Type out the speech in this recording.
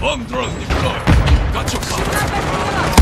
Bomb drone deployed. Got your cover.